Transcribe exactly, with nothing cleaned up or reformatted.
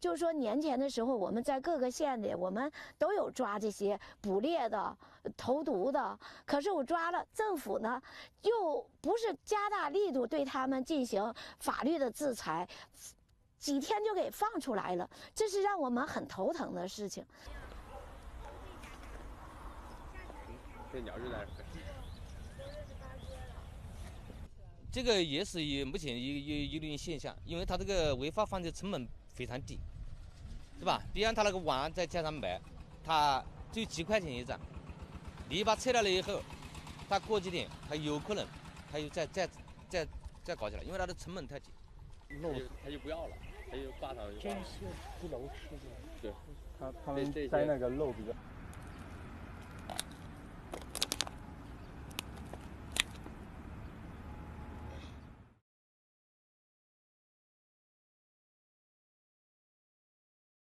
就是说年前的时候，我们在各个县里，我们都有抓这些捕猎的、投毒的。可是我抓了，政府呢又不是加大力度对他们进行法律的制裁，几天就给放出来了，这是让我们很头疼的事情。这鸟就在这个也是也目前一一一类现象，因为它这个违法犯罪成本非常低，是吧？比方它那个网在街上买，它就几块钱一张，你把拆了了以后，它过几天它有可能它又再再再再搞起来，因为它的成本太低，它就它就不要了，它就挂上就。真是不能吃的。对，它它们在那个肉比较。